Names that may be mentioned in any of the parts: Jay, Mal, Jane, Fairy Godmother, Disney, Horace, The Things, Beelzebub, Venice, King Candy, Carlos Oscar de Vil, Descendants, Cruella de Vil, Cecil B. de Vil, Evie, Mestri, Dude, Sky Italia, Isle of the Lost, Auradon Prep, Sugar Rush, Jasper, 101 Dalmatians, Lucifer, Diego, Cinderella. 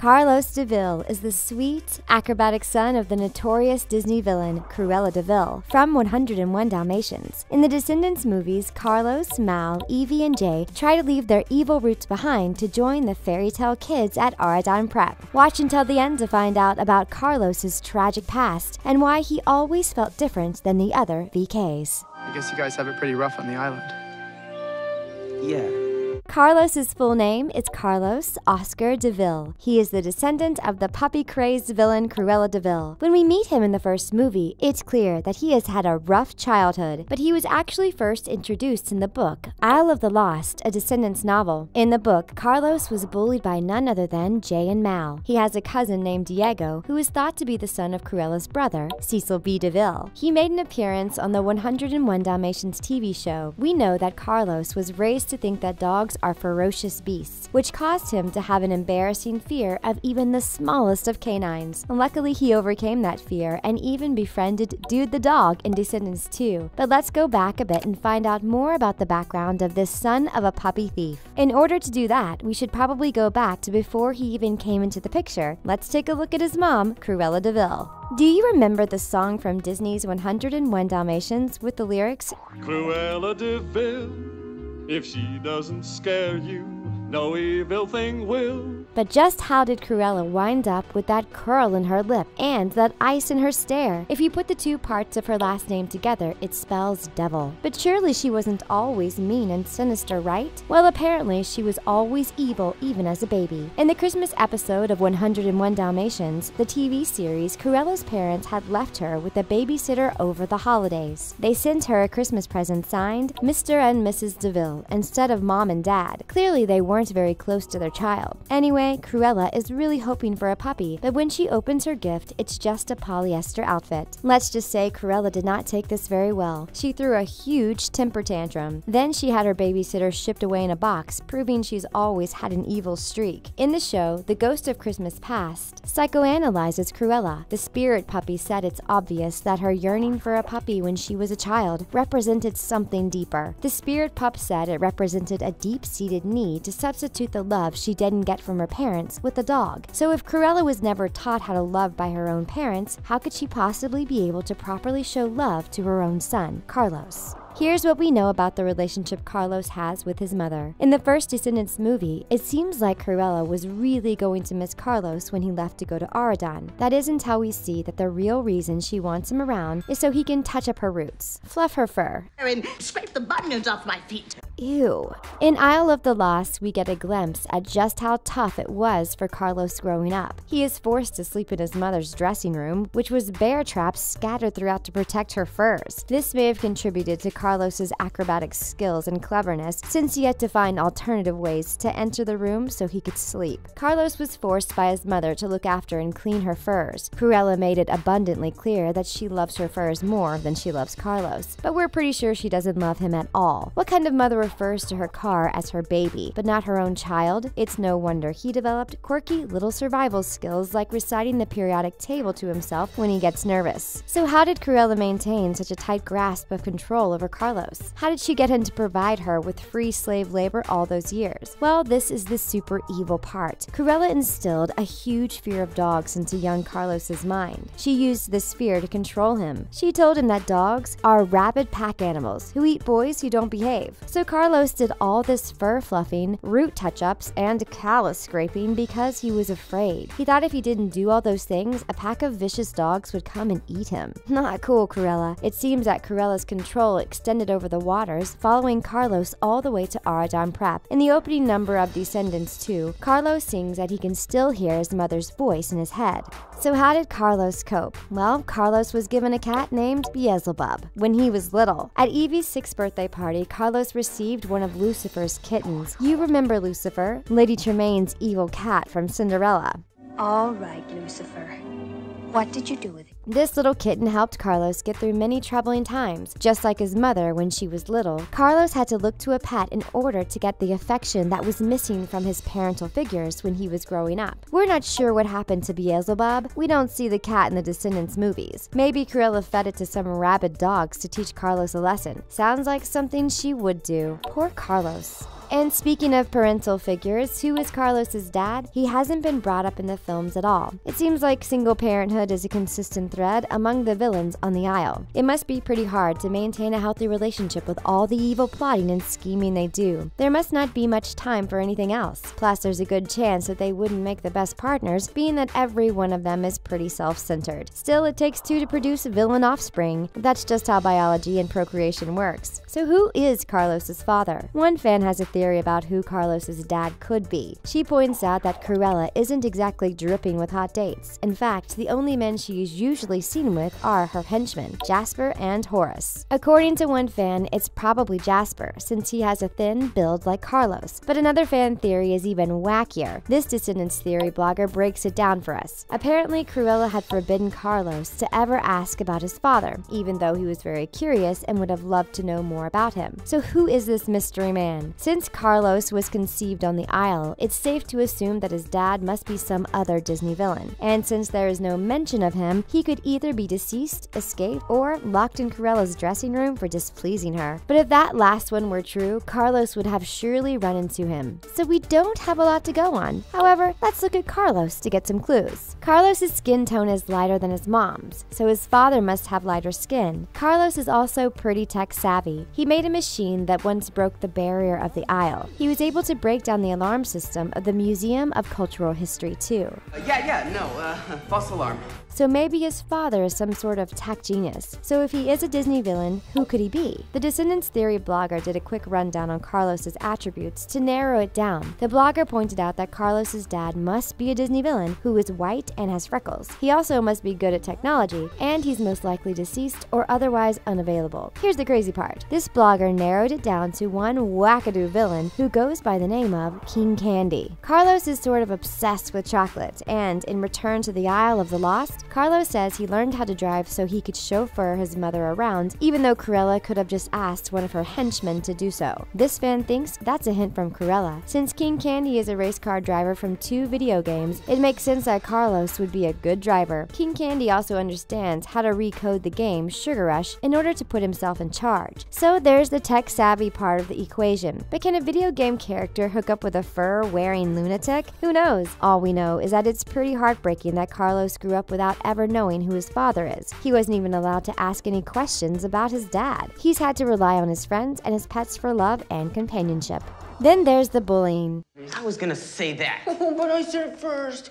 Carlos de Vil is the sweet, acrobatic son of the notorious Disney villain Cruella de Vil from 101 Dalmatians. In the Descendants movies, Carlos, Mal, Evie, and Jay try to leave their evil roots behind to join the fairy tale kids at Auradon Prep. Watch until the end to find out about Carlos's tragic past and why he always felt different than the other VKs. I guess you guys have it pretty rough on the island. Yeah. Carlos's full name is Carlos Oscar de Vil. He is the descendant of the puppy-crazed villain Cruella de Vil. When we meet him in the first movie, it's clear that he has had a rough childhood, but he was actually first introduced in the book Isle of the Lost, a Descendants novel. In the book, Carlos was bullied by none other than Jay and Mal. He has a cousin named Diego, who is thought to be the son of Cruella's brother, Cecil B. de Vil. He made an appearance on the 101 Dalmatians TV show. We know that Carlos was raised to think that dogs are ferocious beasts, which caused him to have an embarrassing fear of even the smallest of canines. Luckily, he overcame that fear and even befriended Dude the dog in Descendants 2. But let's go back a bit and find out more about the background of this son of a puppy thief. In order to do that, we should probably go back to before he even came into the picture. Let's take a look at his mom, Cruella de Vil. Do you remember the song from Disney's 101 Dalmatians with the lyrics, Cruella de Vil, if she doesn't scare you, no evil thing will. But just how did Cruella wind up with that curl in her lip and that ice in her stare? If you put the two parts of her last name together, it spells devil. But surely she wasn't always mean and sinister, right? Well, apparently she was always evil even as a baby. In the Christmas episode of 101 Dalmatians, the TV series, Cruella's parents had left her with a babysitter over the holidays. They sent her a Christmas present signed, Mr. and Mrs. de Vil, instead of Mom and Dad. Clearly they weren't very close to their child. Anyway, Cruella is really hoping for a puppy, but when she opens her gift, it's just a polyester outfit. Let's just say Cruella did not take this very well. She threw a huge temper tantrum. Then she had her babysitter shipped away in a box, proving she's always had an evil streak. In the show, The Ghost of Christmas Past psychoanalyzes Cruella. The spirit puppy said it's obvious that her yearning for a puppy when she was a child represented something deeper. The spirit pup said it represented a deep-seated need to substitute the love she didn't get from her parents with a dog. So if Cruella was never taught how to love by her own parents, how could she possibly be able to properly show love to her own son, Carlos? Here's what we know about the relationship Carlos has with his mother. In the first Descendants movie, it seems like Cruella was really going to miss Carlos when he left to go to Auradon. That is until we see that the real reason she wants him around is so he can touch up her roots, fluff her fur, and scrape the bunions off my feet. Ew. In Isle of the Lost, we get a glimpse at just how tough it was for Carlos growing up. He is forced to sleep in his mother's dressing room, which was bear traps scattered throughout to protect her furs. This may have contributed to Carlos's acrobatic skills and cleverness, since he had to find alternative ways to enter the room so he could sleep. Carlos was forced by his mother to look after and clean her furs. Cruella made it abundantly clear that she loves her furs more than she loves Carlos, but we're pretty sure she doesn't love him at all. What kind of mother refers to her car as her baby, but not her own child? It's no wonder he developed quirky little survival skills like reciting the periodic table to himself when he gets nervous. So how did Cruella maintain such a tight grasp of control over Carlos? How did she get him to provide her with free slave labor all those years? Well, this is the super evil part. Cruella instilled a huge fear of dogs into young Carlos's mind. She used this fear to control him. She told him that dogs are rabid pack animals who eat boys who don't behave. So Carlos did all this fur fluffing, root touch-ups, and callus scraping because he was afraid. He thought if he didn't do all those things, a pack of vicious dogs would come and eat him. Not cool, Cruella. It seems that Cruella's control extended over the waters, following Carlos all the way to Auradon Prep. In the opening number of Descendants 2, Carlos sings that he can still hear his mother's voice in his head. So how did Carlos cope? Well, Carlos was given a cat named Beelzebub when he was little. At Evie's 6th birthday party, Carlos received one of Lucifer's kittens. You remember Lucifer, Lady Tremaine's evil cat from Cinderella. All right, Lucifer. What did you do with it? This little kitten helped Carlos get through many troubling times. Just like his mother when she was little, Carlos had to look to a pet in order to get the affection that was missing from his parental figures when he was growing up. We're not sure what happened to Beelzebub. We don't see the cat in the Descendants movies. Maybe Cruella fed it to some rabid dogs to teach Carlos a lesson. Sounds like something she would do. Poor Carlos. And speaking of parental figures, who is Carlos's dad? He hasn't been brought up in the films at all. It seems like single parenthood is a consistent thread among the villains on the Isle. It must be pretty hard to maintain a healthy relationship with all the evil plotting and scheming they do. There must not be much time for anything else. Plus, there's a good chance that they wouldn't make the best partners, being that every one of them is pretty self-centered. Still, it takes two to produce villain offspring. That's just how biology and procreation works. So who is Carlos's father? One fan has a theory about who Carlos's dad could be. She points out that Cruella isn't exactly dripping with hot dates. In fact, the only men she's usually seen with are her henchmen, Jasper and Horace. According to one fan, it's probably Jasper, since he has a thin build like Carlos. But another fan theory is even wackier. This Descendants theory blogger breaks it down for us. Apparently, Cruella had forbidden Carlos to ever ask about his father, even though he was very curious and would have loved to know more about him. So who is this mystery man? Since Carlos was conceived on the Isle, it's safe to assume that his dad must be some other Disney villain. And since there is no mention of him, he could either be deceased, escaped, or locked in Cruella's dressing room for displeasing her. But if that last one were true, Carlos would have surely run into him. So we don't have a lot to go on. However, let's look at Carlos to get some clues. Carlos's skin tone is lighter than his mom's, so his father must have lighter skin. Carlos is also pretty tech-savvy. He made a machine that once broke the barrier of the Isle. He was able to break down the alarm system of the Museum of Cultural History, too. False alarm. So maybe his father is some sort of tech genius. So if he is a Disney villain, who could he be? The Descendants Theory blogger did a quick rundown on Carlos's attributes to narrow it down. The blogger pointed out that Carlos's dad must be a Disney villain who is white and has freckles. He also must be good at technology, and he's most likely deceased or otherwise unavailable. Here's the crazy part. This blogger narrowed it down to one wackadoo villain who goes by the name of King Candy. Carlos is sort of obsessed with chocolate, and in Return to the Isle of the Lost, Carlos says he learned how to drive so he could chauffeur his mother around, even though Cruella could have just asked one of her henchmen to do so. This fan thinks that's a hint from Cruella. Since King Candy is a race car driver from 2 video games, it makes sense that Carlos would be a good driver. King Candy also understands how to recode the game Sugar Rush in order to put himself in charge. So there's the tech-savvy part of the equation. But can a video game character hook up with a fur-wearing lunatic? Who knows? All we know is that it's pretty heartbreaking that Carlos grew up without ever knowing who his father is. He wasn't even allowed to ask any questions about his dad. He's had to rely on his friends and his pets for love and companionship. Then there's the bullying. I was gonna say that. But I said it first.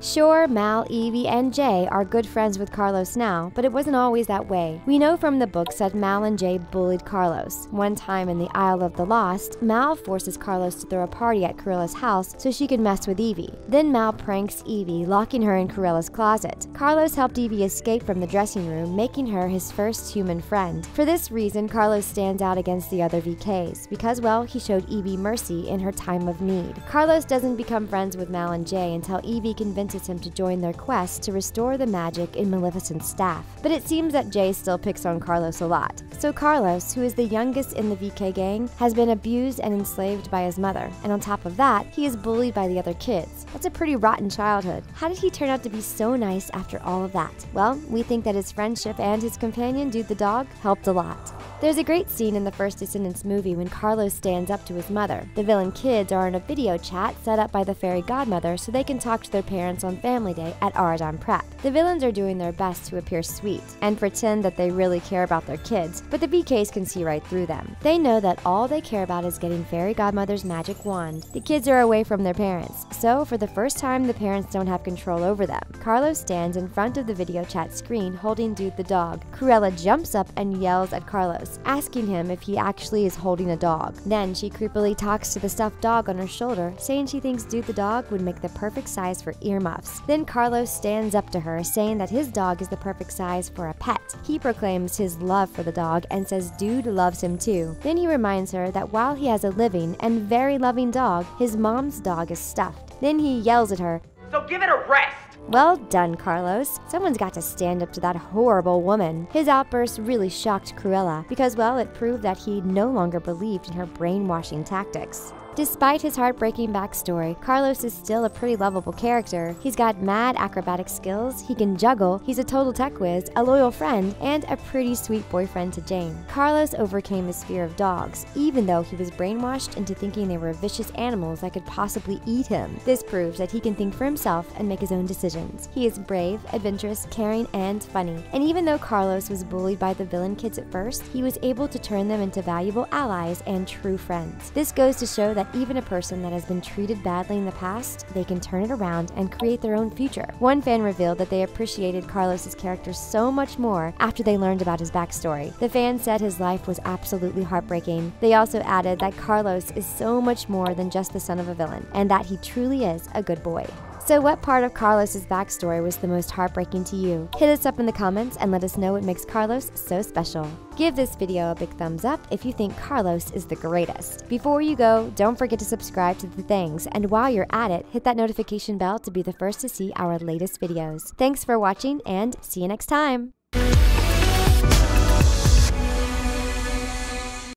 Sure, Mal, Evie, and Jay are good friends with Carlos now, but it wasn't always that way. We know from the books that Mal and Jay bullied Carlos. One time in the Isle of the Lost, Mal forces Carlos to throw a party at Cruella's house so she could mess with Evie. Then Mal pranks Evie, locking her in Cruella's closet. Carlos helped Evie escape from the dressing room, making her his first human friend. For this reason, Carlos stands out against the other VKs, because, well, he showed Evie mercy in her time of need. Carlos doesn't become friends with Mal and Jay until Evie convinces him to join their quest to restore the magic in Maleficent's staff. But it seems that Jay still picks on Carlos a lot. So Carlos, who is the youngest in the VK gang, has been abused and enslaved by his mother, and on top of that, he is bullied by the other kids. That's a pretty rotten childhood. How did he turn out to be so nice after all of that? Well, we think that his friendship and his companion, Dude the dog, helped a lot. There's a great scene in the first Descendants movie when Carlos stands up to his mother. The villain kids are in a video chat set up by the Fairy Godmother so they can talk to their parents on Family Day at Auradon Prep. The villains are doing their best to appear sweet and pretend that they really care about their kids, but the VKs can see right through them. They know that all they care about is getting Fairy Godmother's magic wand. The kids are away from their parents, so for the first time the parents don't have control over them. Carlos stands in front of the video chat screen holding Dude the dog. Cruella jumps up and yells at Carlos, asking him if he actually is holding a dog. Then she creepily talks to the stuffed dog on her shoulder, saying she thinks Dude the dog would make the perfect size for earmuffs. Then Carlos stands up to her, saying that his dog is the perfect size for a pet. He proclaims his love for the dog and says Dude loves him too. Then he reminds her that while he has a living and very loving dog, his mom's dog is stuffed. Then he yells at her, "So give it a rest!" Well done, Carlos. Someone's got to stand up to that horrible woman. His outburst really shocked Cruella because, well, it proved that he no longer believed in her brainwashing tactics. Despite his heartbreaking backstory, Carlos is still a pretty lovable character. He's got mad acrobatic skills, he can juggle, he's a total tech whiz, a loyal friend, and a pretty sweet boyfriend to Jane. Carlos overcame his fear of dogs, even though he was brainwashed into thinking they were vicious animals that could possibly eat him. This proves that he can think for himself and make his own decisions. He is brave, adventurous, caring, and funny. And even though Carlos was bullied by the villain kids at first, he was able to turn them into valuable allies and true friends. This goes to show that even a person that has been treated badly in the past, they can turn it around and create their own future. One fan revealed that they appreciated Carlos's character so much more after they learned about his backstory. The fan said his life was absolutely heartbreaking. They also added that Carlos is so much more than just the son of a villain, and that he truly is a good boy. So what part of Carlos's backstory was the most heartbreaking to you? Hit us up in the comments and let us know what makes Carlos so special. Give this video a big thumbs up if you think Carlos is the greatest. Before you go, don't forget to subscribe to The Things, and while you're at it, hit that notification bell to be the first to see our latest videos. Thanks for watching, and see you next time!